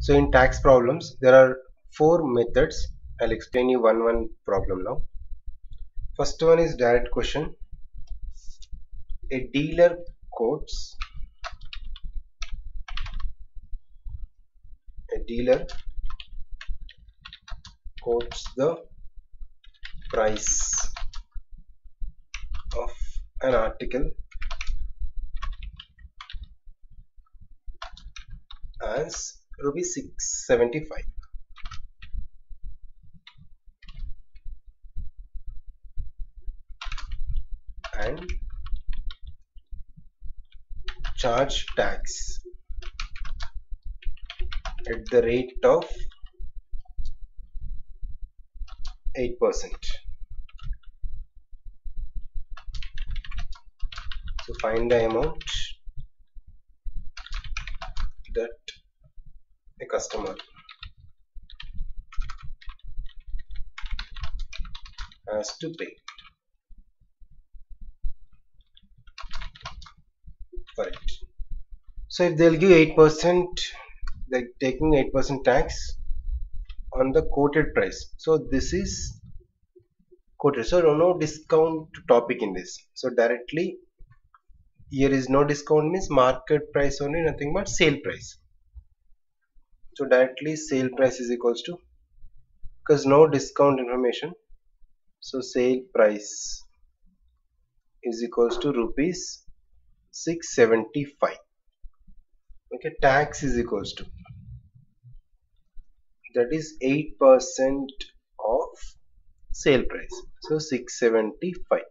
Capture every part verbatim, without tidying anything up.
So in tax problems, there are four methods. I'll explain you one one problem now. First one is direct question. A dealer quotes a dealer quotes the price of an article as rupees six seventy-five. And charge tax at the rate of eight percent. So find the amount that the customer has to pay for it. So if they'll give eight percent, they're taking eight percent tax on the quoted price. So this is quoted. So no discount topic in this. So directly here is no discount, means market price only, nothing but sale price. So directly sale price is equals to, because no discount information, so sale price is equals to rupees six seventy-five. Okay, tax is equals to, that is eight percent of sale price, so six seventy-five.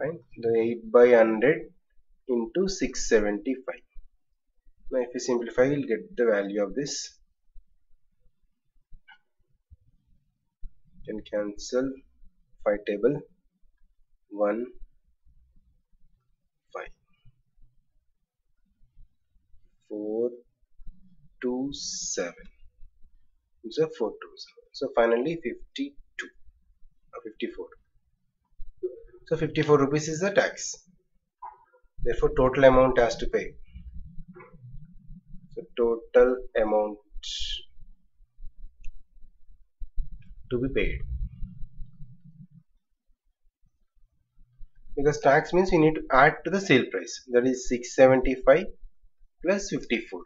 Right, the eight by one hundred into six seventy-five. Now if you simplify, you'll get the value of this. You can cancel by table one five four two seven. So four two seven. So finally fifty-two or fifty-four. So fifty-four rupees is the tax. Therefore total amount has to pay. So total amount to be paid. Because tax means we need to add to the sale price. That is six seventy-five plus fifty-four.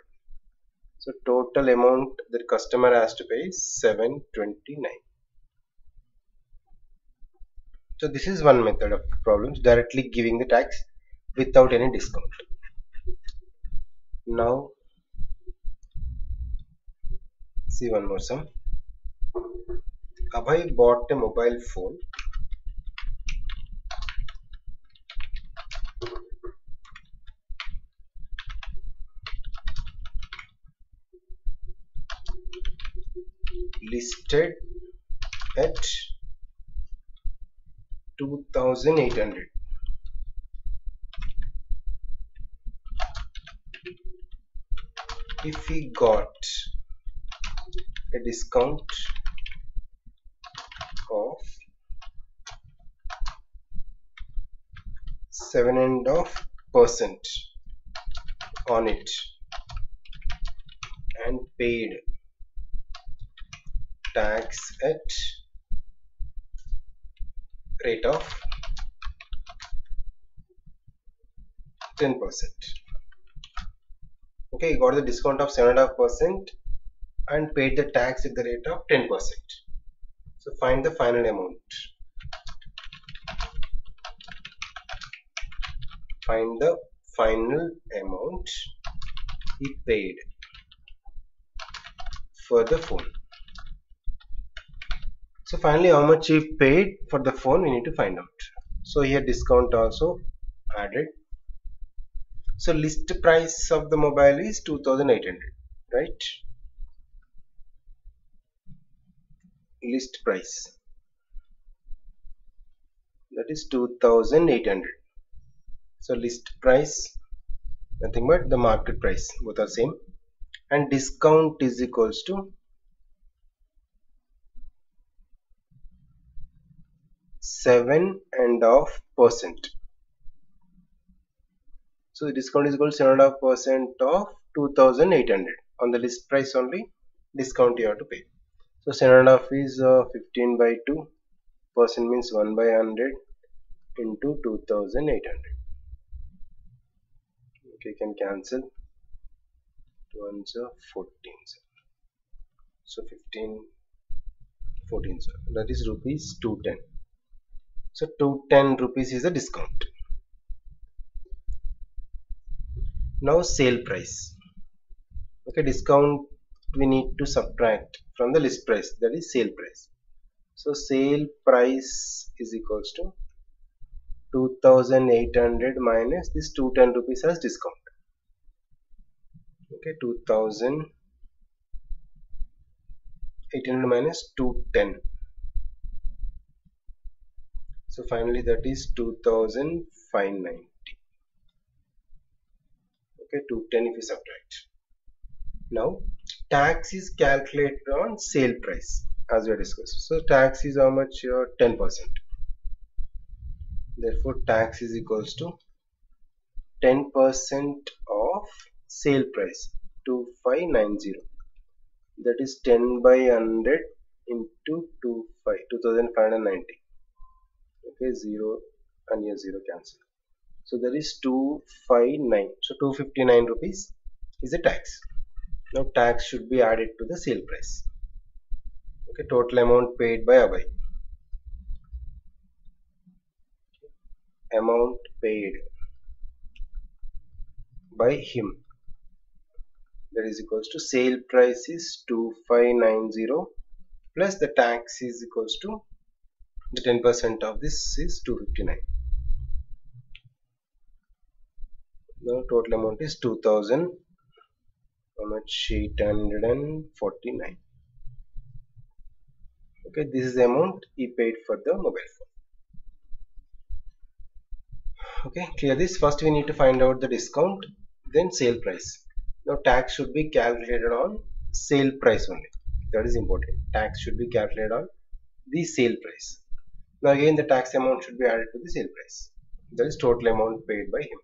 So total amount the customer has to pay is seven twenty-nine. So this is one method of problems, directly giving the tax without any discount. Now see one more sum. Abhay bought a mobile phone listed at two thousand eight hundred. If he got a discount of seven and half percent on it and paid tax at rate of ten percent. Okay, you got the discount of seven point five percent and paid the tax at the rate of ten percent. So find the final amount. Find the final amount he paid for the phone. So finally how much he paid for the phone we need to find out. So here discount also added. So list price of the mobile is two thousand eight hundred, right? List price, that is two thousand eight hundred. So list price nothing but the market price, both are same, and discount is equals to seven and half percent. So the discount is equal to seven and half percent of two thousand eight hundred. on the list price only, discount you have to pay. So seven and a half is uh, fifteen by two, percent means one by one hundred into two thousand eight hundred. Okay, you can cancel. One's fourteen, sir. So fifteen, fourteen, sir. That is rupees two ten. So two ten rupees is a discount. Now sale price. Okay, discount we need to subtract from the list price, that is sale price. So sale price is equals to two thousand eight hundred minus this two ten rupees as discount. Okay, two thousand eight hundred minus two ten. So finally that is two thousand five hundred ninety. Okay, two ten if you subtract. Now tax is calculated on sale price as we discussed. So tax is how much? Your ten percent. Therefore tax is equals to ten percent of sale price, two thousand five hundred ninety. That is ten by one hundred into two thousand five hundred ninety. Okay, zero and here zero cancel. So there is two hundred fifty-nine. So two hundred fifty-nine rupees is a tax. Now tax should be added to the sale price. Okay, total amount paid by Abhay. Amount paid by him. That is equals to sale price is two thousand five hundred ninety plus the tax is equals to the ten percent of this is two hundred fifty-nine. Now total amount is two thousand. How much? eight hundred forty-nine. Okay, this is the amount he paid for the mobile phone. Okay, clear this. First we need to find out the discount, then sale price. Now tax should be calculated on sale price only. That is important. Tax should be calculated on the sale price. Now again the tax amount should be added to the sale price. That is total amount paid by him.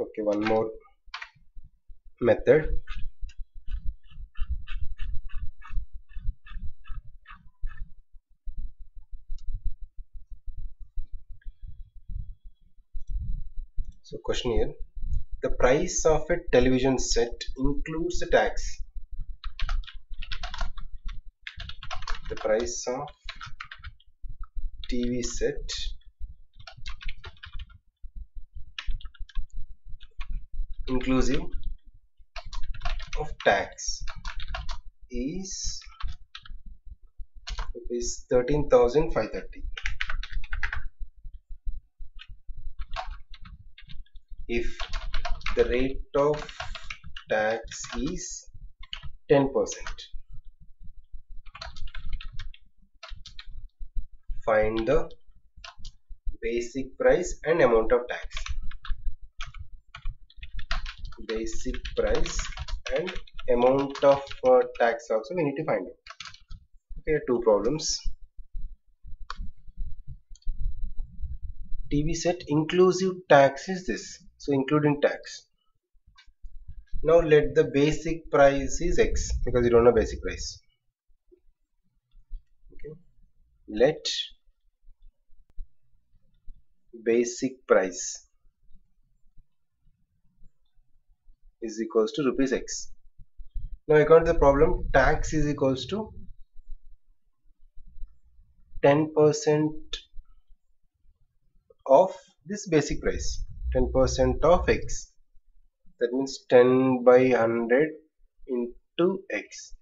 Okay, one more method. So question here, the price of a television set includes the tax. The price of T V set inclusive of tax is rupees thirteen thousand five hundred thirty. If the rate of tax is ten percent, find the basic price and amount of tax. Basic price and amount of uh, tax also we need to find out. Okay, two problems. T V set inclusive tax is this, so including tax. Now let the basic price is X, because you don't know basic price. Okay, let basic price is equals to rupees X. Now according to the problem, tax is equals to ten percent of this basic price, ten percent of X. That means ten by one hundred into X.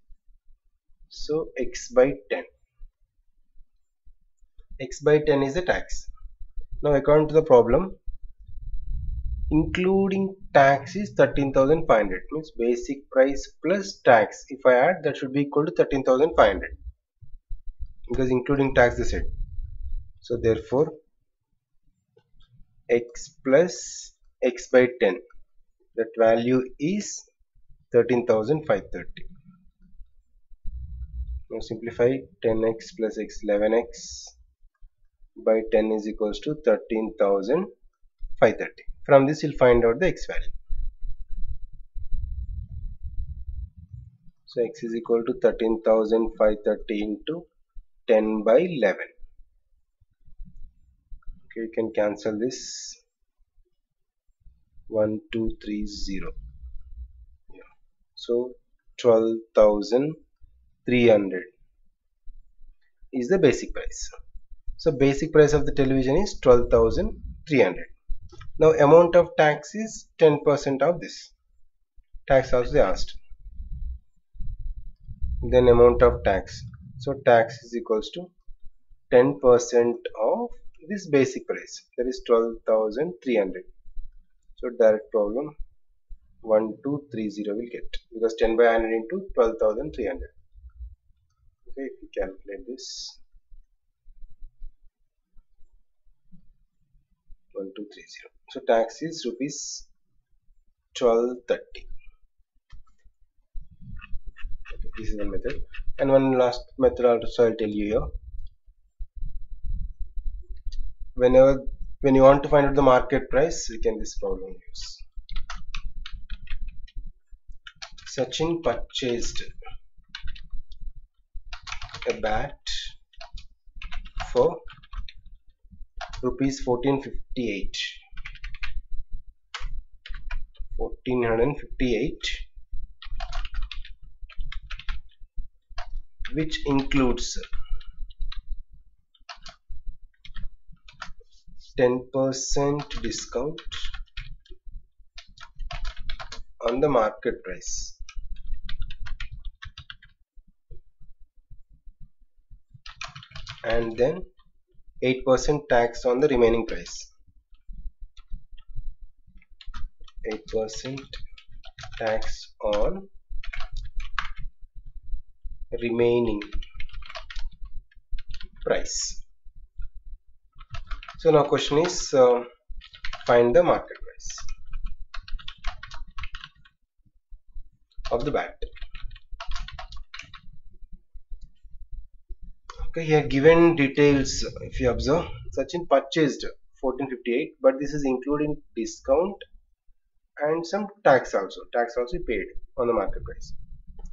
So X by ten. X by ten is the tax. Now according to the problem, including tax is thirteen thousand five hundred, means basic price plus tax if I add, that should be equal to thirteen thousand five hundred, because including tax they said. So therefore X plus X by ten, that value is thirteen thousand five hundred thirty. Now simplify ten X plus X, eleven X by ten is equals to thirteen thousand five hundred thirty. From this you'll find out the x value. So x is equal to thirteen thousand five hundred thirty into ten by eleven. Okay, you can cancel this. one two three zero. Yeah. So twelve thousand three hundred is the basic price. So basic price of the television is twelve thousand three hundred. Now amount of tax is ten percent of this. Tax also they asked. Then amount of tax. So tax is equals to ten percent of this basic price, that is twelve thousand three hundred. So direct problem one two three zero will get, because ten by one hundred into twelve thousand three hundred. Okay, if you calculate this one two three zero. So tax is rupees twelve thirty. Okay, this is one method, and one last method also I'll tell you here. Whenever when you want to find out the market price, you can this problem use. Sachin purchased a bat for rupees fourteen fifty-eight. fourteen fifty-eight, which includes ten percent discount on the market price. And then eight percent tax on the remaining price. eight percent tax on remaining price. So now question is uh, find the market price of the bat. Okay, here given details, if you observe, Sachin purchased fourteen fifty-eight, but this is including discount and some tax also. Tax also paid on the market price.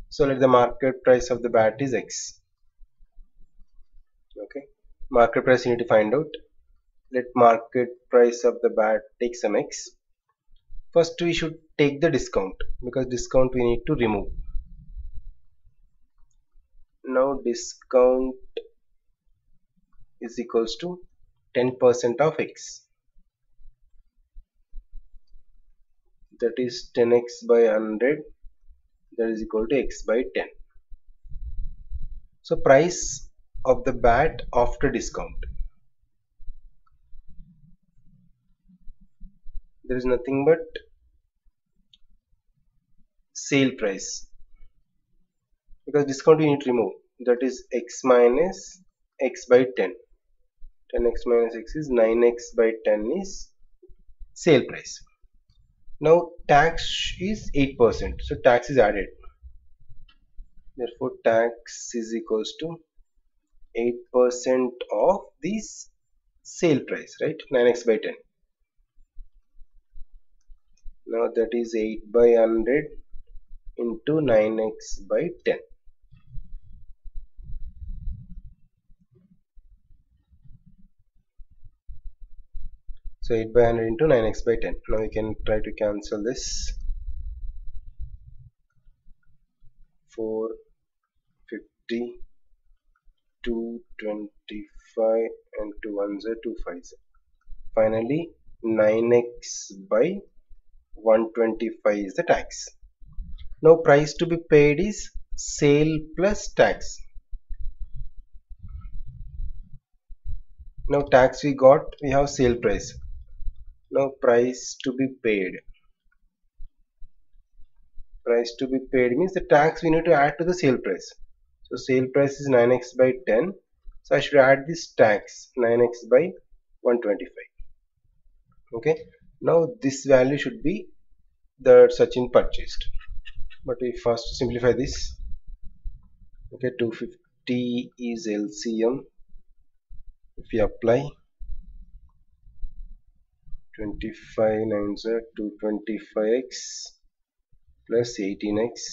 So let the market price of the bat is X. Okay, market price you need to find out. Let market price of the bat take some X. First we should take the discount, because discount we need to remove. Now discount is equals to ten percent of X. That is ten x by one hundred, that is equal to x by ten. So price of the bat after discount. There is nothing but sale price, because discount you need to remove, that is x minus x by ten. ten x minus x is nine x by ten is sale price. Now tax is eight percent, so tax is added. Therefore tax is equals to eight percent of this sale price, right, nine x by ten. Now that is eight by one hundred into nine x by ten. So eight by one hundred into nine x by ten. Now we can try to cancel this. four fifty, two twenty-five and two ones are two fives. Finally nine x by one twenty-five is the tax. Now price to be paid is sale plus tax. Now tax we got, we have sale price. Now price to be paid. Price to be paid means the tax we need to add to the sale price. So sale price is nine x by ten. So I should add this tax, nine x by one twenty-five. Okay. Now this value should be the Sachin purchased, but we first simplify this. Okay, two fifty is L C M, If we apply twenty-five nines are two twenty-five x plus eighteen x,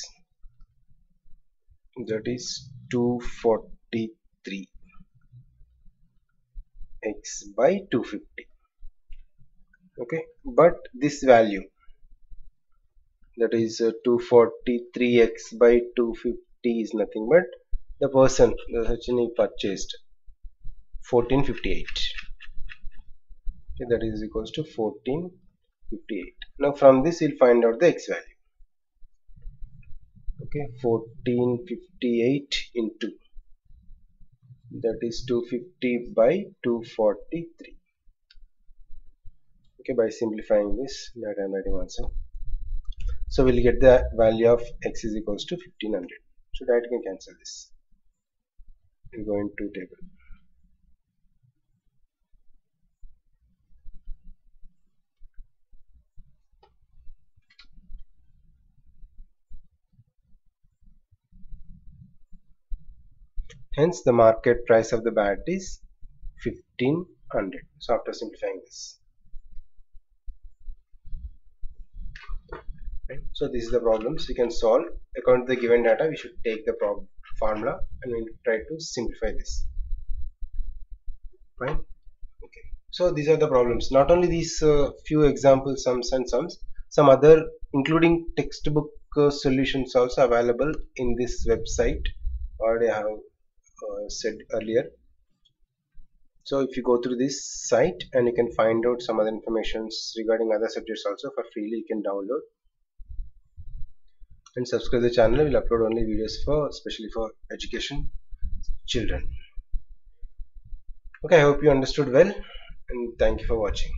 that is two forty-three x by two fifty. Okay, but this value, that is uh, two forty-three x by two fifty, is nothing but the person, the Sachin, he purchased fourteen fifty-eight. Okay, that is equals to fourteen fifty-eight. Now from this we'll find out the x value. Okay, fourteen fifty-eight into, that is two fifty by two forty-three. Okay, by simplifying this, that I am writing answer. So we'll get the value of x is equals to fifteen hundred. So that can cancel this. We'll go into table. Hence the market price of the bat is fifteen hundred. So after simplifying this. So this is the problems we can solve. According to the given data, we should take the problem formula and we'll try to simplify this. Fine. Okay. So these are the problems. Not only these uh, few example sums and sums, some other including textbook uh, solutions also available in this website, or I have uh, said earlier. So if you go through this site, and you can find out some other informations regarding other subjects also for freely. You can download. And subscribe to the channel. We'll upload only videos for, especially for education children. Okay, I hope you understood well, and thank you for watching.